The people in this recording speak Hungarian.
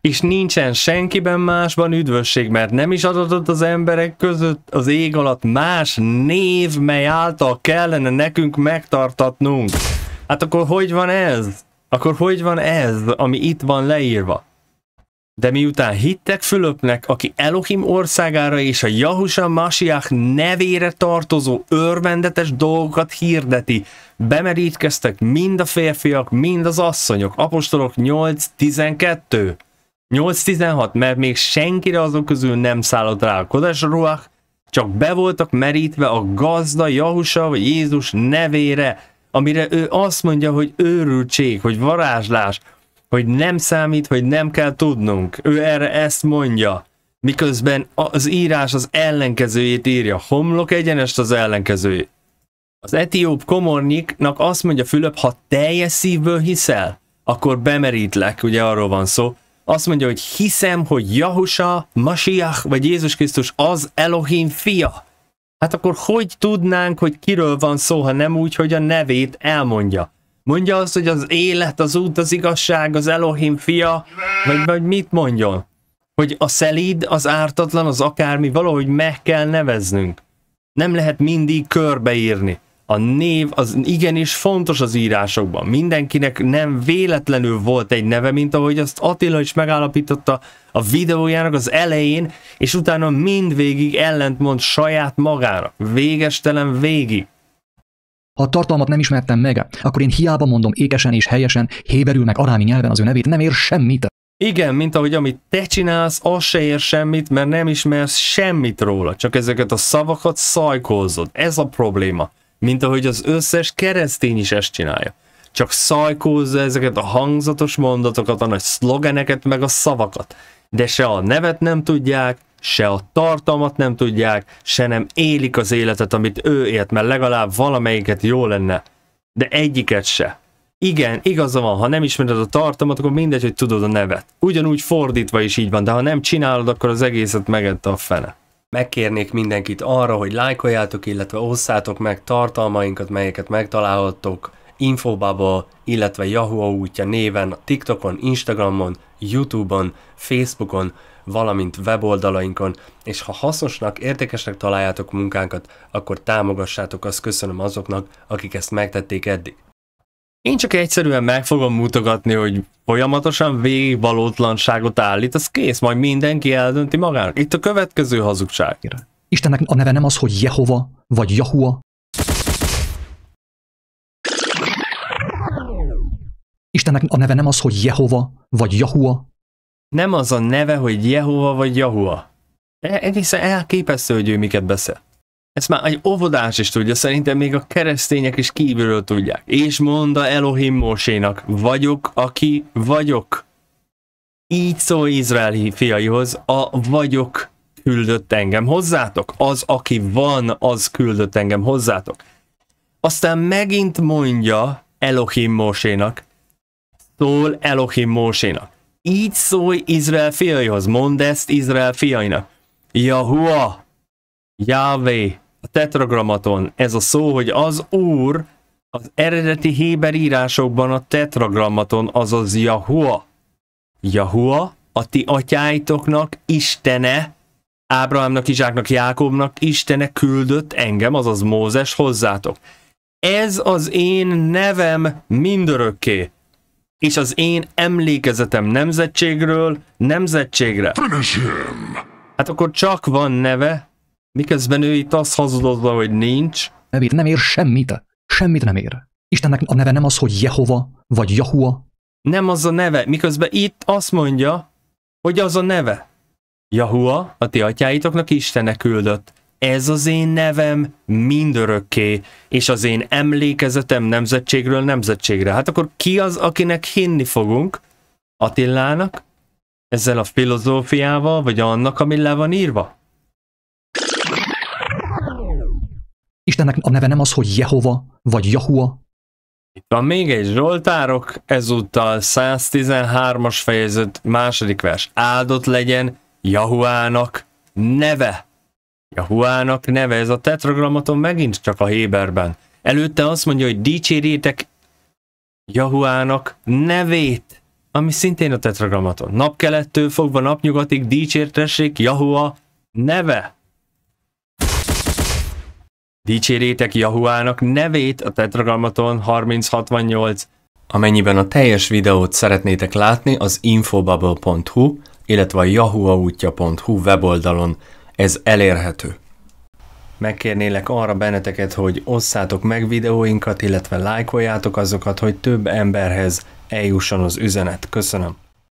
és nincsen senkiben másban üdvösség, mert nem is adatott az emberek között az ég alatt más név, mely által kellene nekünk megtartatnunk. Hát akkor hogy van ez? Akkor hogy van ez, ami itt van leírva? De miután hittek Fülöpnek, aki Elohim országára és a Yahusha Mashiach nevére tartozó örvendetes dolgokat hirdeti, bemerítkeztek mind a férfiak, mind az asszonyok. Apostolok 8.12. 8.16, mert még senkire azok közül nem szállott rá a Kodesh Ruach, csak be voltak merítve a gazda Yahusha vagy Jézus nevére, amire ő azt mondja, hogy őrültség, hogy varázslás, hogy nem számít, hogy nem kell tudnunk. Ő erre ezt mondja, miközben az írás az ellenkezőjét írja, homlok egyenest az ellenkezőjét. Az etióp komornyiknak azt mondja Fülöp, ha teljes szívből hiszel, akkor bemerítlek, ugye arról van szó. Azt mondja, hogy hiszem, hogy Yahusha Mashiach, vagy Jézus Krisztus az Elohim fia. Hát akkor hogy tudnánk, hogy kiről van szó, ha nem úgy, hogy a nevét elmondja? Mondja azt, hogy az élet, az út, az igazság, az Elohim fia, vagy mit mondjon? Hogy a szelíd, az ártatlan, az akármi, valahogy meg kell neveznünk. Nem lehet mindig körbeírni. A név az igenis fontos az írásokban. Mindenkinek nem véletlenül volt egy neve, mint ahogy azt Attila is megállapította a videójának az elején, és utána mindvégig ellentmond saját magának. Végestelen végig. Ha a tartalmat nem ismertem meg, akkor én hiába mondom ékesen és helyesen, héberül meg arámi nyelven az ő nevét, nem ér semmit. Igen, mint ahogy amit te csinálsz, az se ér semmit, mert nem ismersz semmit róla, csak ezeket a szavakat szajkózod. Ez a probléma. Mint ahogy az összes keresztény is ezt csinálja. Csak szajkózza ezeket a hangzatos mondatokat, a nagy szlogeneket, meg a szavakat. De se a nevet nem tudják, se a tartalmat nem tudják, se nem élik az életet, amit ő élt, mert legalább valamelyiket jó lenne, de egyiket se. Igen, igaza van, ha nem ismered a tartalmat, akkor mindegy, hogy tudod a nevet. Ugyanúgy fordítva is így van, de ha nem csinálod, akkor az egészet megette a fene. Megkérnék mindenkit arra, hogy lájkoljátok, illetve osszátok meg tartalmainkat, melyeket megtalálhattok infobubble, illetve jahuahútja néven, TikTokon, Instagramon, YouTube-on, Facebookon, valamint weboldalainkon, és ha hasznosnak, értékesnek találjátok munkánkat, akkor támogassátok, azt köszönöm azoknak, akik ezt megtették eddig. Én csak egyszerűen meg fogom mutogatni, hogy folyamatosan végig valótlanságot állít, az kész, majd mindenki eldönti magának. Itt a következő hazugság. Istennek a neve nem az, hogy Jehova vagy Yahuah. Istennek a neve nem az, hogy Jehova vagy Yahuah. Nem az a neve, hogy Jehova vagy Yahuah. Egészen elképesztő, hogy ő miket beszél. Ezt már egy óvodás is tudja, szerintem még a keresztények is kívülről tudják. És mondta Elohim Mósénak, vagyok, aki vagyok. Így szól Izrael fiaihoz, a vagyok küldött engem hozzátok. Az, aki van, az küldött engem hozzátok. Aztán megint mondja Elohim Mósénak, szól Elohim Mósénak. Így szólj Izrael fiaihoz, mondd ezt Izrael fiainak. Yahuah, Yahvé, a tetragrammaton, ez a szó, hogy az Úr, az eredeti héber írásokban a tetragrammaton, azaz Yahuah. Yahuah, a ti atyáitoknak Istene, Ábrahamnak, Izsáknak, Jákobnak Istene küldött engem, azaz Mózes hozzátok. Ez az én nevem mindörökké. És az én emlékezetem nemzetségről nemzetségre. Hát akkor csak van neve, miközben ő itt azt hazudozza, hogy nincs. Nevét nem ér semmit. Semmit nem ér. Istennek a neve nem az, hogy Jehova vagy Yahuah. Nem az a neve, miközben itt azt mondja, hogy az a neve. Yahuah, a ti atyáitoknak Istene küldött. Ez az én nevem mindörökké, és az én emlékezetem nemzetségről nemzetségre. Hát akkor ki az, akinek hinni fogunk? Attilának? Ezzel a filozófiával, vagy annak, ami le van írva? Istennek a neve nem az, hogy Jehova, vagy Yahuah. Itt van még egy Zsoltárok, ezúttal 113-as fejezet, második vers. Áldott legyen Yahuahnak neve. Yahuahnak neve, ez a tetragrammaton megint csak a héberben. Előtte azt mondja, hogy dicsérjétek Yahuahnak nevét. ami szintén a tetragrammaton. Napkelettől fogva napnyugatig dicsértessék Yahuah neve. Dicsérjétek Yahuahnak nevét a tetragrammaton 3068. Amennyiben a teljes videót szeretnétek látni, az infobubble.hu, illetve a jahuahútja.hu weboldalon ez elérhető. Megkérnélek arra benneteket, hogy osszátok meg videóinkat, illetve lájkoljátok azokat, hogy több emberhez eljusson az üzenet. Köszönöm!